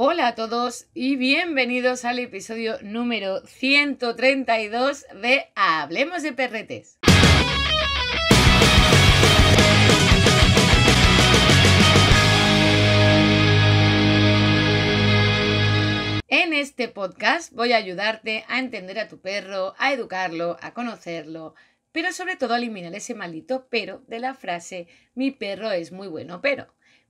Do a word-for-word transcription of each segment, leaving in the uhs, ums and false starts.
Hola a todos y bienvenidos al episodio número ciento treinta y dos de Hablemos de Perretes. En este podcast voy a ayudarte a entender a tu perro, a educarlo, a conocerlo, pero sobre todo a eliminar ese maldito pero de la frase mi perro es muy bueno, pero...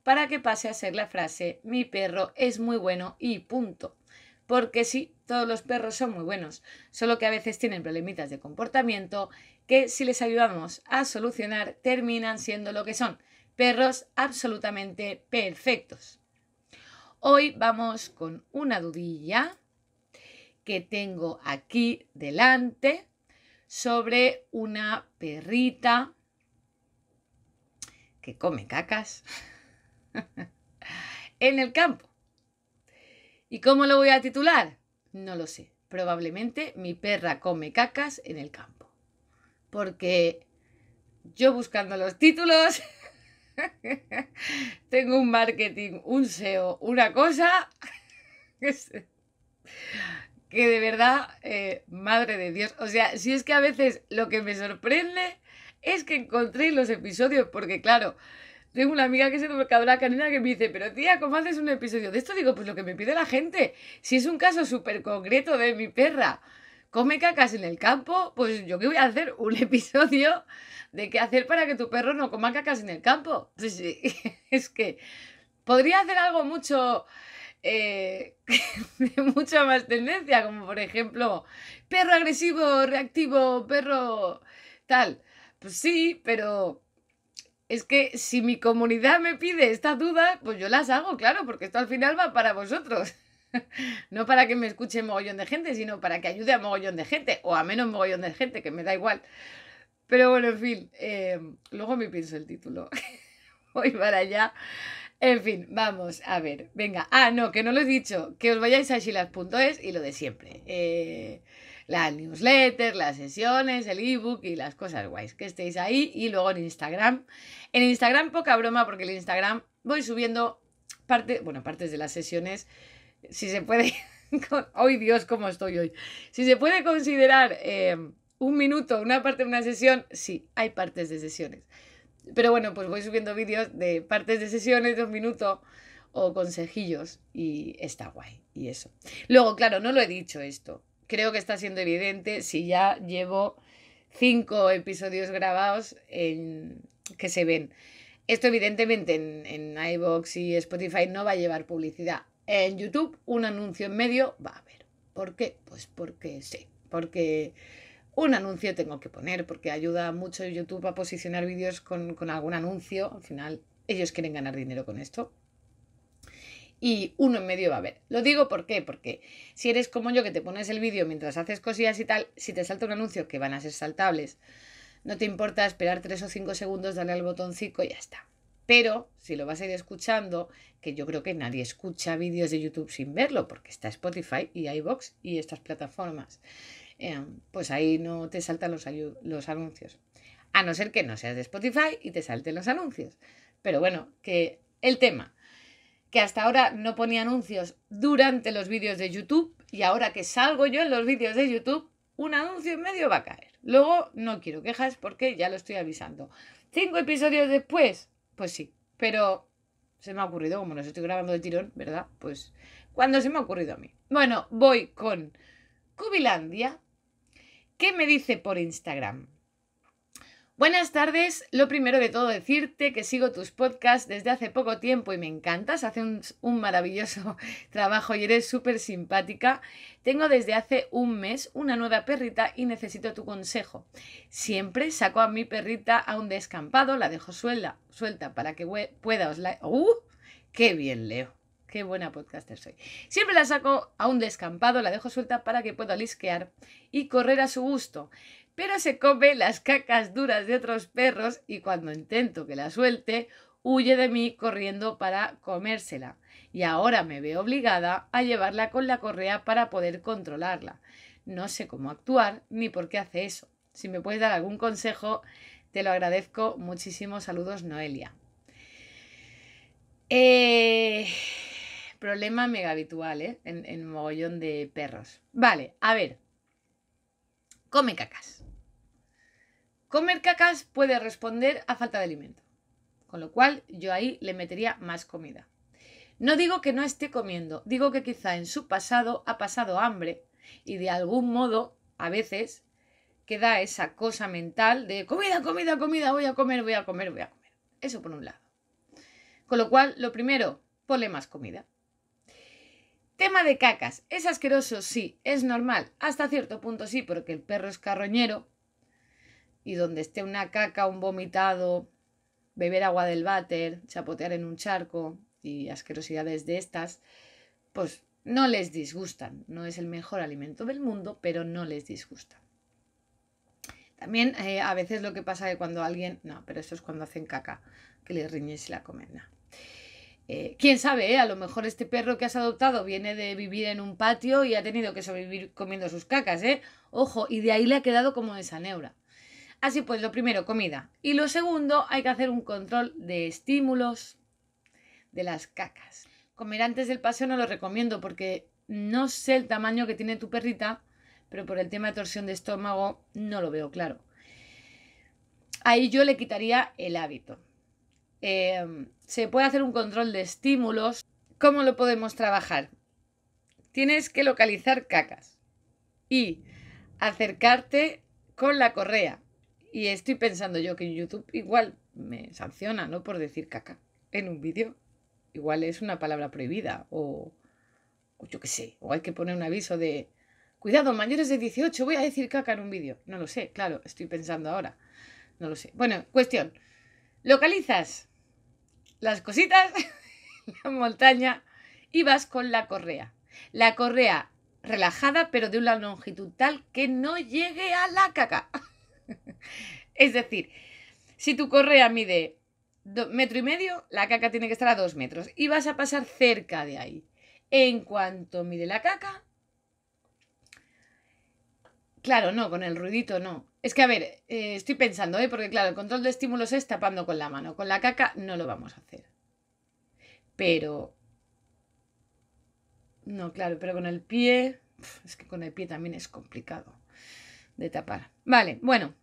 para que pase a ser la frase, mi perro es muy bueno y punto. Porque sí, todos los perros son muy buenos, solo que a veces tienen problemitas de comportamiento que si les ayudamos a solucionar terminan siendo lo que son, perros absolutamente perfectos. Hoy vamos con una dudilla que tengo aquí delante sobre una perrita que come cacas en el campo. ¿Y cómo lo voy a titular? No lo sé. Probablemente mi perra come cacas en el campo. Porque yo buscando los títulos tengo un marketing, un S E O, una cosa que de verdad, eh, madre de Dios. O sea, si es que a veces lo que me sorprende es que encontré los episodios, porque claro... tengo una amiga que es educadora canina que me dice, pero tía, ¿cómo haces un episodio de esto? Digo, pues lo que me pide la gente. Si es un caso súper concreto de mi perra come cacas en el campo, pues yo qué voy a hacer un episodio de qué hacer para que tu perro no coma cacas en el campo. Pues sí, es que podría hacer algo mucho, eh, de mucha más tendencia, como por ejemplo, perro agresivo, reactivo, perro tal. Pues sí, pero... es que si mi comunidad me pide estas dudas, pues yo las hago, claro, porque esto al final va para vosotros. No para que me escuche mogollón de gente, sino para que ayude a mogollón de gente, o a menos mogollón de gente, que me da igual. Pero bueno, en fin, eh, luego me pienso el título. Voy para allá. En fin, vamos a ver, venga. Ah, no, que no lo he dicho, que os vayáis a xilas punto es y lo de siempre. Eh... La newsletter, las sesiones, el ebook y las cosas guays, que estéis ahí. Y luego en Instagram. En Instagram poca broma, porque en Instagram voy subiendo parte, bueno, partes de las sesiones, si se puede, ¡ay oh, Dios, cómo estoy hoy! Si se puede considerar eh, un minuto, una parte de una sesión, sí, hay partes de sesiones. Pero bueno, pues voy subiendo vídeos de partes de sesiones de un minuto o consejillos y está guay, y eso. Luego, claro, no lo he dicho esto. Creo que está siendo evidente si ya llevo cinco episodios grabados en, que se ven. Esto evidentemente en, en iVoox y Spotify no va a llevar publicidad. En YouTube un anuncio en medio va a haber. ¿Por qué? Pues porque sí. Porque un anuncio tengo que poner porque ayuda mucho YouTube a posicionar vídeos con, con algún anuncio. Al final ellos quieren ganar dinero con esto. Y uno en medio va a haber. Lo digo ¿por qué? Porque si eres como yo que te pones el vídeo mientras haces cosillas y tal, si te salta un anuncio que van a ser saltables, no te importa esperar tres o cinco segundos, darle al botoncito y ya está. Pero si lo vas a ir escuchando, que yo creo que nadie escucha vídeos de YouTube sin verlo, porque está Spotify y iVoox y estas plataformas, eh, pues ahí no te saltan los, los anuncios. A no ser que no seas de Spotify y te salten los anuncios. Pero bueno, que el tema... que hasta ahora no ponía anuncios durante los vídeos de YouTube y ahora que salgo yo en los vídeos de YouTube, un anuncio en medio va a caer. Luego no quiero quejas porque ya lo estoy avisando. ¿Cinco episodios después? Pues sí, pero se me ha ocurrido, como los estoy grabando de tirón, ¿verdad? Pues cuando se me ha ocurrido a mí. Bueno, voy con Cubilandia, que me dice por Instagram... Buenas tardes, lo primero de todo decirte que sigo tus podcasts desde hace poco tiempo y me encantas, haces un, un maravilloso trabajo y eres súper simpática. Tengo desde hace un mes una nueva perrita y necesito tu consejo. Siempre saco a mi perrita a un descampado, la dejo suelta, suelta para que pueda os la... ¡Uh! ¡Qué bien leo! ¡Qué buena podcaster soy! Siempre la saco a un descampado, la dejo suelta para que pueda lisquear y correr a su gusto. Pero se come las cacas duras de otros perros y cuando intento que la suelte, huye de mí corriendo para comérsela. Y ahora me veo obligada a llevarla con la correa para poder controlarla. No sé cómo actuar ni por qué hace eso. Si me puedes dar algún consejo, te lo agradezco muchísimo. Saludos, Noelia. Eh... Problema mega habitual, ¿eh? En, en mogollón de perros. Vale, a ver. Come cacas. Comer cacas puede responder a falta de alimento. Con lo cual, yo ahí le metería más comida. No digo que no esté comiendo, digo que quizá en su pasado ha pasado hambre y de algún modo, a veces, queda esa cosa mental de comida, comida, comida, voy a comer, voy a comer, voy a comer. Eso por un lado. Con lo cual, lo primero, ponle más comida. Tema de cacas. ¿Es asqueroso? Sí. ¿Es normal? Hasta cierto punto sí, porque el perro es carroñero y donde esté una caca, un vomitado, beber agua del váter, chapotear en un charco y asquerosidades de estas, pues no les disgustan. No es el mejor alimento del mundo, pero no les disgusta. También eh, a veces lo que pasa es que cuando alguien... No, pero eso es cuando hacen caca, que les riñes y la comen. No. Eh, quién sabe, eh? A lo mejor este perro que has adoptado viene de vivir en un patio y ha tenido que sobrevivir comiendo sus cacas, ¿eh? Ojo, y de ahí le ha quedado como esa neura. Así pues, lo primero, comida. Y lo segundo, hay que hacer un control de estímulos de las cacas. Comer antes del paseo no lo recomiendo porque no sé el tamaño que tiene tu perrita, pero por el tema de torsión de estómago no lo veo claro. Ahí yo le quitaría el hábito. Eh, se puede hacer un control de estímulos. ¿Cómo lo podemos trabajar? Tienes que localizar cacas y acercarte con la correa. Y estoy pensando yo que en YouTube igual me sanciona, ¿no? Por decir caca en un vídeo. Igual es una palabra prohibida o, o yo qué sé. O hay que poner un aviso de cuidado, mayores de dieciocho, voy a decir caca en un vídeo. No lo sé, claro, estoy pensando ahora. No lo sé. Bueno, cuestión. Localizas las cositas, la montaña, y vas con la correa. La correa relajada, pero de una longitud tal que no llegue a la caca. Es decir, si tu correa mide metro y medio, la caca tiene que estar a dos metros. Y vas a pasar cerca de ahí. En cuanto mide la caca... Claro, no, con el ruidito no. Es que, a ver, eh, estoy pensando, ¿eh? Porque claro, el control de estímulos es tapando con la mano. Con la caca no lo vamos a hacer. Pero... No, claro, pero con el pie... Es que con el pie también es complicado de tapar. Vale, bueno.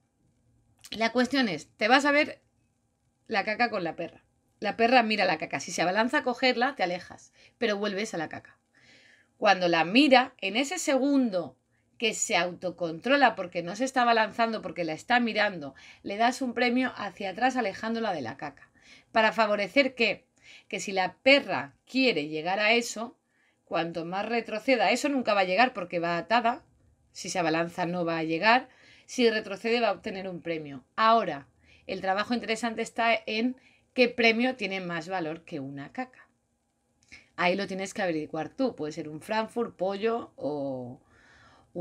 La cuestión es, te vas a ver la caca con la perra. La perra mira la caca. Si se abalanza a cogerla, te alejas. Pero vuelves a la caca. Cuando la mira, en ese segundo... que se autocontrola porque no se está abalanzando, porque la está mirando, le das un premio hacia atrás alejándola de la caca. Para favorecer que, que si la perra quiere llegar a eso, cuanto más retroceda, eso nunca va a llegar porque va atada, si se abalanza no va a llegar, si retrocede va a obtener un premio. Ahora, el trabajo interesante está en qué premio tiene más valor que una caca. Ahí lo tienes que averiguar tú, puede ser un Frankfurt, pollo o...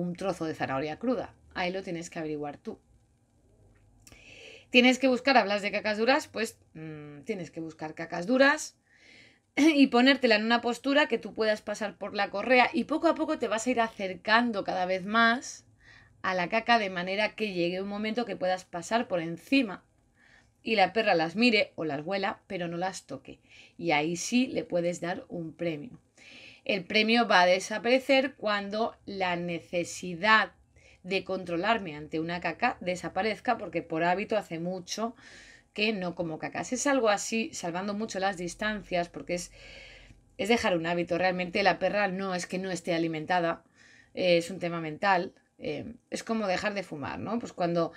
un trozo de zanahoria cruda. Ahí lo tienes que averiguar tú. Tienes que buscar, hablas de cacas duras, pues mmm, tienes que buscar cacas duras y ponértela en una postura que tú puedas pasar por la correa y poco a poco te vas a ir acercando cada vez más a la caca de manera que llegue un momento que puedas pasar por encima y la perra las mire o las huela, pero no las toque. Y ahí sí le puedes dar un premio. El premio va a desaparecer cuando la necesidad de controlarme ante una caca desaparezca, porque por hábito hace mucho que no como cacas. Es algo así, salvando mucho las distancias, porque es, es dejar un hábito. Realmente la perra no es que no esté alimentada, eh, es un tema mental. Eh, es como dejar de fumar, ¿no? Pues cuando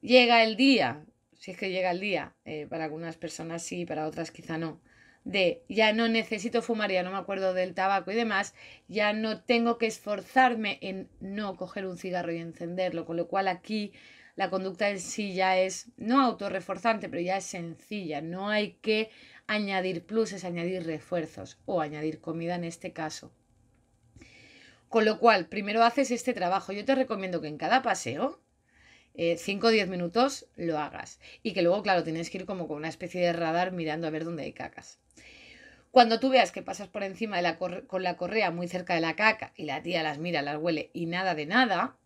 llega el día, si es que llega el día, eh, para algunas personas sí, para otras quizá no, de ya no necesito fumar, ya no me acuerdo del tabaco y demás, ya no tengo que esforzarme en no coger un cigarro y encenderlo, con lo cual aquí la conducta en sí ya es no autorreforzante, pero ya es sencilla, no hay que añadir pluses, añadir refuerzos o añadir comida en este caso. Con lo cual, primero haces este trabajo. Yo te recomiendo que en cada paseo cinco o diez minutos lo hagas y que luego, claro, tienes que ir como con una especie de radar mirando a ver dónde hay cacas. Cuando tú veas que pasas por encima de la con la correa muy cerca de la caca y la tía las mira, las huele y nada de nada,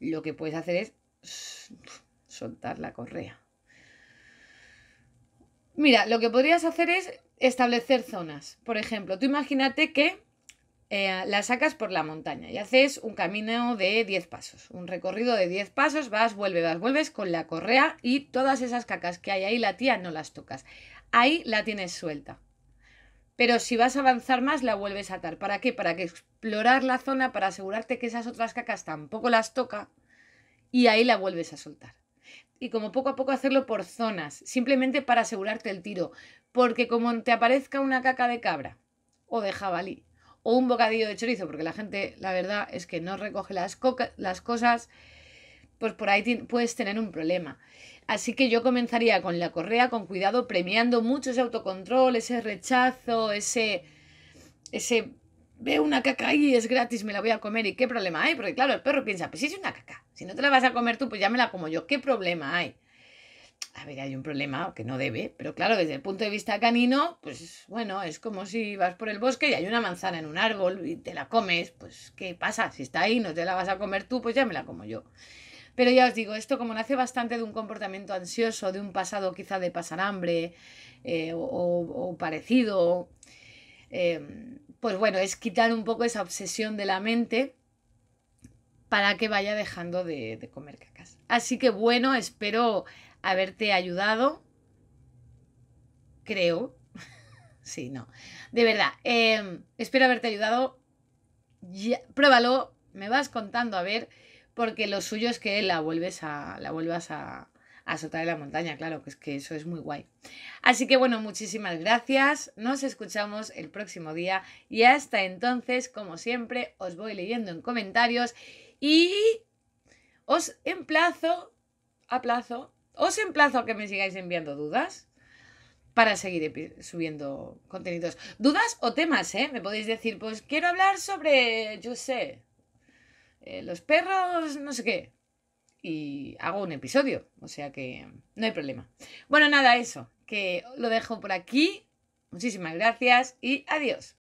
lo que puedes hacer es soltar la correa. Mira, lo que podrías hacer es establecer zonas. Por ejemplo, tú imagínate que eh, la sacas por la montaña y haces un camino de diez pasos, un recorrido de diez pasos, vas, vuelve, vas, vuelves con la correa y todas esas cacas que hay ahí, la tía, no las tocas. Ahí la tienes suelta. Pero si vas a avanzar más, la vuelves a atar. ¿Para qué? Para que explorar la zona, para asegurarte que esas otras cacas tampoco las toca, y ahí la vuelves a soltar. Y como poco a poco hacerlo por zonas, simplemente para asegurarte el tiro. Porque como te aparezca una caca de cabra, o de jabalí, o un bocadillo de chorizo, porque la gente, la verdad, es que no recoge las, coca, las cosas, pues por ahí puedes tener un problema. Así que yo comenzaría con la correa, con cuidado, premiando mucho ese autocontrol, ese rechazo, ese... ese veo una caca ahí, es gratis, me la voy a comer. ¿Y qué problema hay? Porque claro, el perro piensa, pues si es una caca, si no te la vas a comer tú, pues ya me la como yo. ¿Qué problema hay? A ver, hay un problema que no debe, pero claro, desde el punto de vista canino, pues bueno, es como si vas por el bosque y hay una manzana en un árbol y te la comes, pues ¿qué pasa? Si está ahí, no te la vas a comer tú, pues ya me la como yo. Pero ya os digo, esto como nace bastante de un comportamiento ansioso, de un pasado quizá de pasar hambre eh, o, o parecido, eh, pues bueno, es quitar un poco esa obsesión de la mente para que vaya dejando de, de comer cacas. Así que bueno, espero haberte ayudado, creo, sí, no, de verdad, eh, espero haberte ayudado, ya, pruébalo, me vas contando a ver, porque lo suyo es que la vuelves a, la vuelvas a, a soltar en la montaña, claro, que es que eso es muy guay. Así que bueno, muchísimas gracias, nos escuchamos el próximo día y hasta entonces, como siempre, os voy leyendo en comentarios y os emplazo, aplazo, Os emplazo a que me sigáis enviando dudas para seguir subiendo contenidos. Dudas o temas, ¿eh? Me podéis decir, pues quiero hablar sobre, yo sé, eh, los perros, no sé qué. Y hago un episodio, o sea que no hay problema. Bueno, nada, eso, que lo dejo por aquí. Muchísimas gracias y adiós.